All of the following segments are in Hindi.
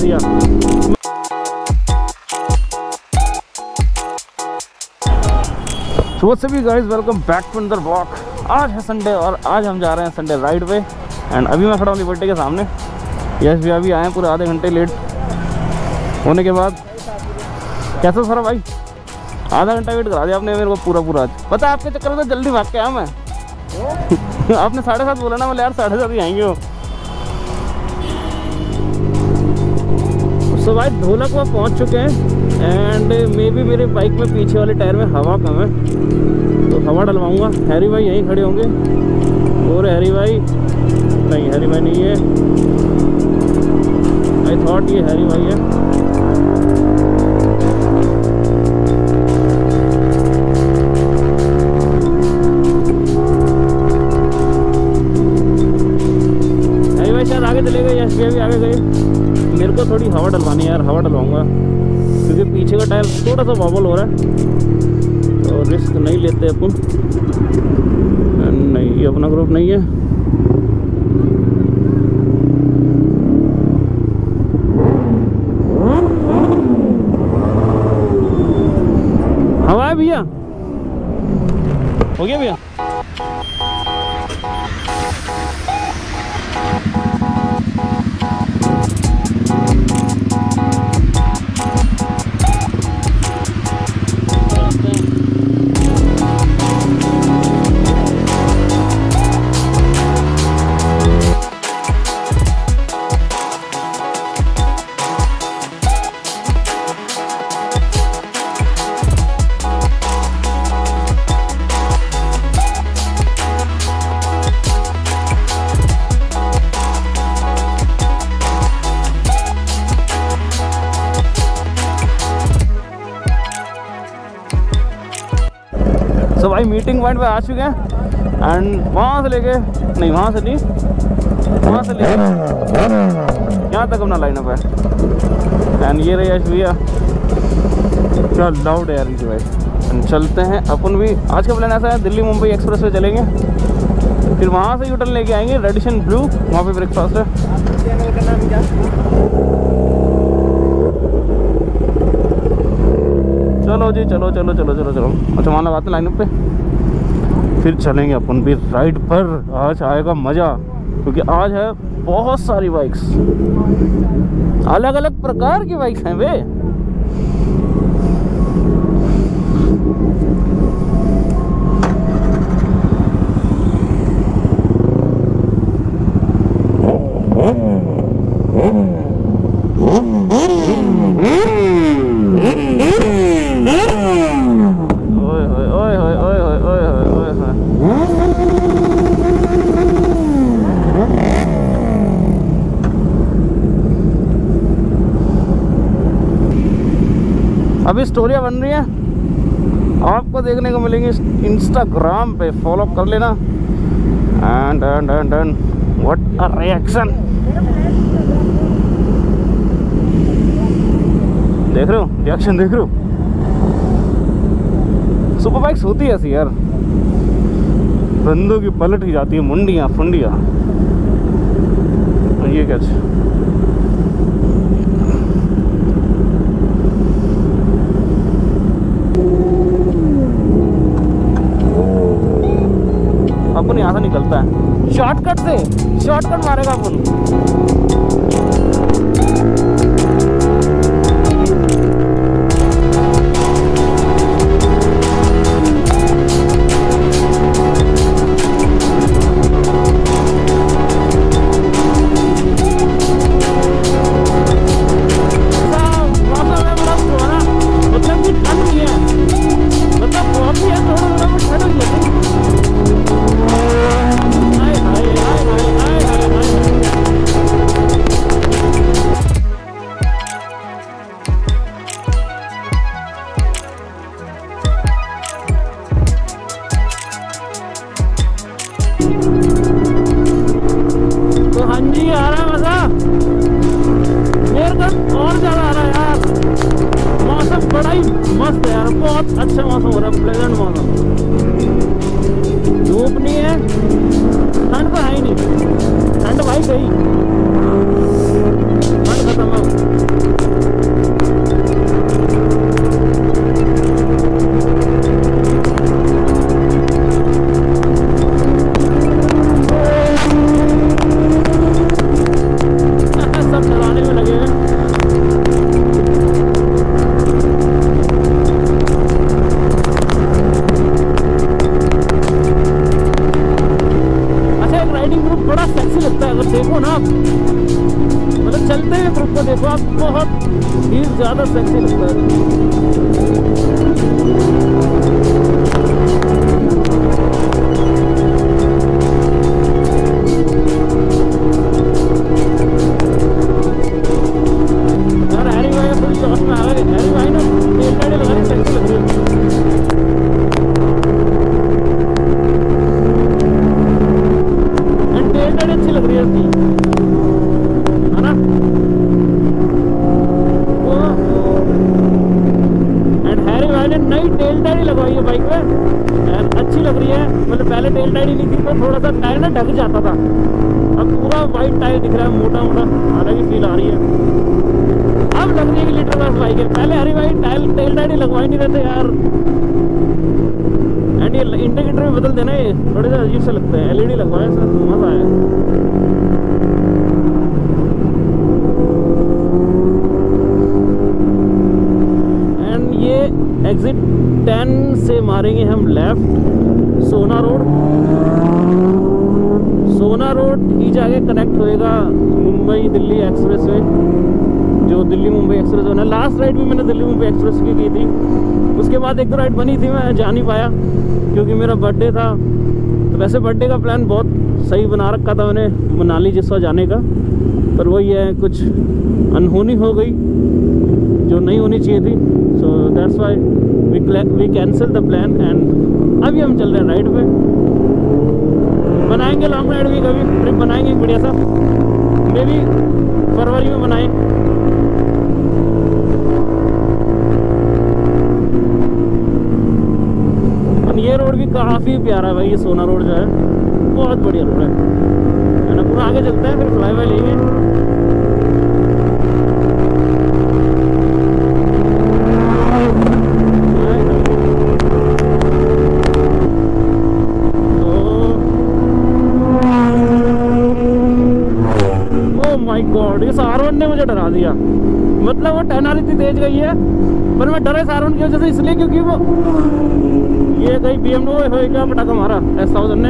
दिया। What's up guys, welcome back to another vlog. आज है संडे और आज हम जा रहे हैं संडे राइड पे। एंड अभी मैं खड़ा हूँ लिबर्टी के सामने। यस भैया अभी आए हैं पूरे आधे घंटे लेट होने के बाद। कैसा सर भाई, आधा घंटा वेट करा दिया आपने मेरे को पूरा आज। पता है आपके चक्कर में तो जल्दी भाग के आया मैं आपने 7:30 बोला ना, बोले यार 7:30 ही आएंगे वो। सो भाई ढोलक वहाँ पहुँच चुके हैं एंड मे बी मेरे बाइक में पीछे वाले टायर में हवा कम है तो हवा डलवाऊंगा। हैरी भाई यहीं खड़े होंगे और हैरी भाई नहीं है, आई थॉट ये हैरी भाई है। भी आगे गए, मेरे को थोड़ी हवा डलवानी है यार, हवा डलवाऊंगा क्योंकि पीछे का टायर थोड़ा सा वॉबल हो रहा है तो रिस्क नहीं लेते अपन। नहीं ये अपना ग्रुप नहीं है। हवा है भैया, हो गया भैया। तो भाई मीटिंग पॉइंट पे आ चुके हैं एंड वहाँ से लेके यहाँ तक अपना लाइनअप है। एंड ये रही यश भैया, क्या लाउड है यार इनकी भाई। चलते हैं अपन भी। आज का प्लान ऐसा है, दिल्ली मुंबई एक्सप्रेस पे चलेंगे, फिर वहाँ से यूटर्न लेके आएंगे रेडिशन ब्लू, वहाँ पे ब्रेकफास्ट है। चलो जी चलो चलो चलो चलो चलो अच्छा माना बात है लाइनअप पे, फिर चलेंगे अपन भी राइड पर। आज आएगा मज़ा क्योंकि आज है बहुत सारी बाइक्स, अलग अलग प्रकार की बाइक्स हैं वे। अभी स्टोरियाँ बन रही हैं, आपको देखने को मिलेंगी इंस्टाग्राम पे, फॉलो कर लेना। And and and and what a reaction, देख रहे हो रिएक्शन, देख रहे हो। सुपर बाइक्स होती है ऐसी यार, बंदों की पलट ही जाती है मुंडियाँ फुंडियाँ। ये क्या अपन यहाँ से निकलता है शॉर्टकट से, शॉर्टकट मारेगा अपन। ठंड भाई गई, ठंड खत्म देखो ना आप, मतलब चलते हैं ग्रुप को देखो आप, बहुत ही ज्यादा सेक्सी लगता है यार। हरी भाई थोड़ी शॉर्ट में आ गए, हरी भाई ना एक गाड़ी लगा सेक्सी लग रही है। थोड़ा सा टायर ना ढक जाता था, अब पूरा वाइट टायर दिख रहा है, मोटा मोटा हालांकि फील आ रही है। अब लग रही है कि लीटर बस बाइक है, पहले हरी भाई टायर लगवा ही नहीं रहते यार। एंड ये इंडिकेटर में बदल देना, ये थोड़े से अजीब से लगते हैं। एलईडी लगवाए सर, मजा आया। एग्जिट 10 से मारेंगे हम लेफ्ट, सोना रोड। सोना रोड ही जाके कनेक्ट होएगा मुंबई दिल्ली एक्सप्रेस वे, जो दिल्ली मुंबई एक्सप्रेस वे ना। लास्ट राइड भी मैंने दिल्ली मुंबई एक्सप्रेस की थी, उसके बाद एक दो राइड बनी थी, मैं जा नहीं पाया क्योंकि मेरा बर्थडे था। तो वैसे बर्थडे का प्लान बहुत सही बना रखा था मैंने मनाली जिसवा जाने का, पर वही है कुछ अनहोनी हो गई जो नहीं होनी चाहिए थी। So that's why we cancel the plan and अभी हम चल रहे हैं राइड पे। बनाएंगे लॉन्ग राइड भी, कभी ट्रिप बनाएंगे बढ़िया सा, मे बी फरवरी में बनाएं। और ये रोड भी काफ़ी प्यारा है भाई, ये सोना रोड जो है बहुत बढ़िया रोड है ना। पूरा आगे चलते हैं, फिर फ्लाई वाई लेंगे। इस R1 ने मुझे डरा दिया, मतलब वो टहनाली इतनी तेज गई है, पर मैं डरा इस R1 की वजह से, इसलिए क्योंकि वो ये कहीं BMW हो क्या पटाखा मारा s1000 ने।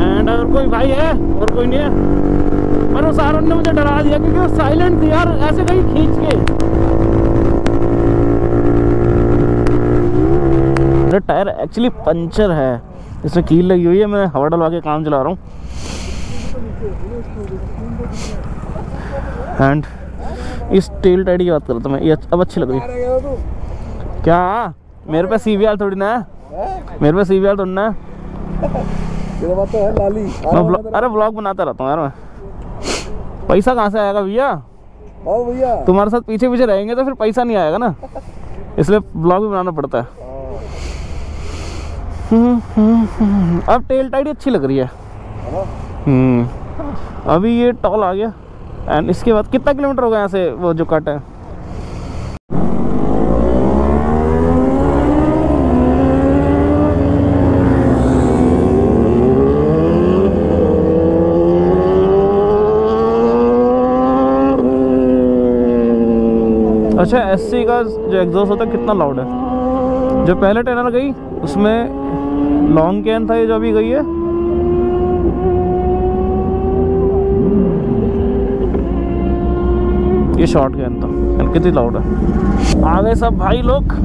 एंड अगर कोई भाई है और कोई नहीं है, पर उस R1 ने मुझे डरा दिया क्योंकि वो साइलेंट थी यार, ऐसे कहीं खींच के। टायर एक्चुअली पंचर है, इसमें कील लगी हुई है, मैं हवा डलवा के काम चला रहा हूँ। एंड इस टेल टाइड की बात करता मैं, ये अब अच्छी लग रही है। क्या मेरे पे CBR थोड़ी ना है, मेरे पे CBR थोड़ी ना है। अरे व्लॉग बनाता रहता हूँ यार मैं, पैसा कहाँ से आएगा भैया? भैया तुम्हारे साथ पीछे पीछे रहेंगे तो फिर पैसा नहीं आएगा ना, इसलिए व्लॉग भी बनाना पड़ता है। अब टेल टाइड अच्छी लग रही है। अभी ये टॉल आ गया एंड इसके बाद कितना किलोमीटर होगा यहाँ से वो जो कट है? अच्छा, SC का जो एग्जॉस्ट होता है कितना लाउड है? जो पहले टेनर गई उसमें लॉन्ग कैन था, ये जो अभी गई है ये शॉर्ट गन था। कितनी लाउड है। आ गए सब भाई लोग।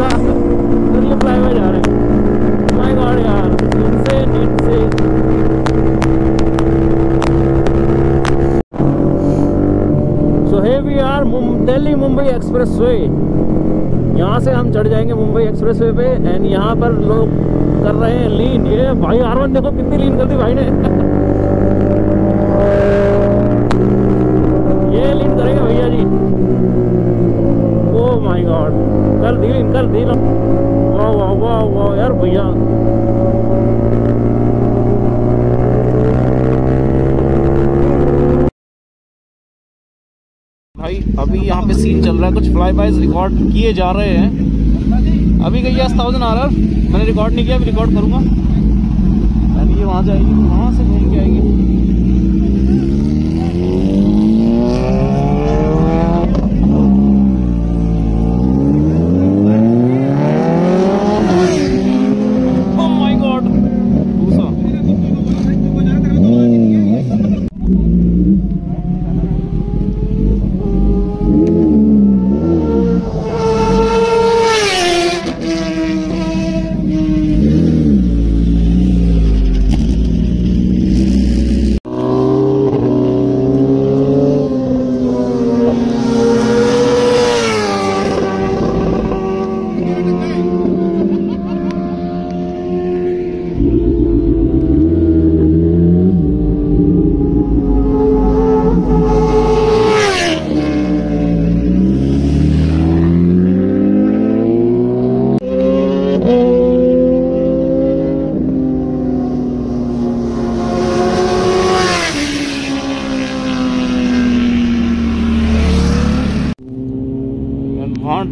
था फिर ये फ्लाई में जा रहे हैं। माय गॉड यार, इनसे so hey we are Delhi Mumbai expressway. यहाँ से हम चढ़ जाएंगे मुंबई एक्सप्रेस वे पे एंड यहाँ पर लोग कर रहे हैं लीन। ये भाई R1 देखो कितनी लीन कर दी भाई ने। ये लीन करेंगे भैया जी। ओ माय गॉड, कर दी लीन, कर दी। वाह वाह वाह वाह यार भैया। भाई अभी यहाँ पे सीन चल रहा है, कुछ फ्लाई बाइज रिकॉर्ड किए जा रहे हैं। अभी गई है 1000rr, मैंने रिकॉर्ड नहीं किया, अभी रिकॉर्ड करूँगा। अभी ये वहाँ जाएगी, वहाँ से घूम के आएगी। ओह माय गॉड,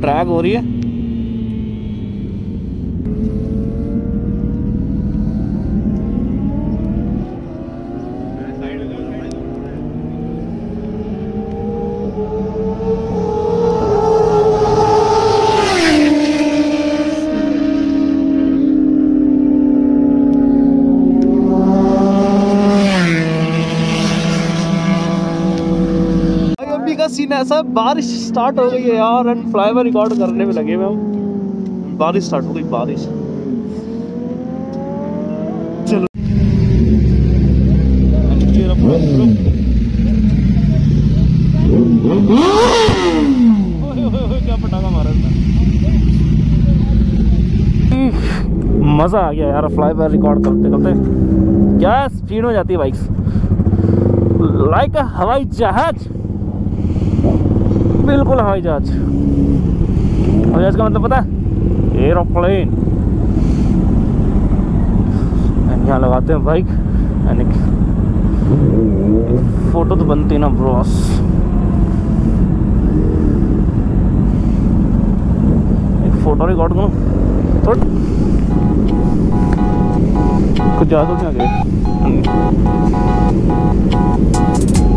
ट्रैक हो रही है। सीन ऐसा, बारिश स्टार्ट हो गई है यार एंड फ्लाईओवर रिकॉर्ड करने में लगे हुए हम। बारिश स्टार्ट हो गई, बारिश। चलो क्या पटाखा मारा था, मजा आ गया यार। फ्लाईओवर रिकॉर्ड करते करते क्या स्पीड हो जाती है बाइक्स, लाइक हवाई जहाज। बिल्कुल हवाई जहाज, हवाई जहाज का मतलब पता है, एरोप्लेन। एंड यहाँ लगाते हैं बाइक एंड फोटो तो बनती ना ब्रोस। एक फोटो रिकॉर्ड करूँ थोड़ा, कुछ ज्यादा नहीं आ गया।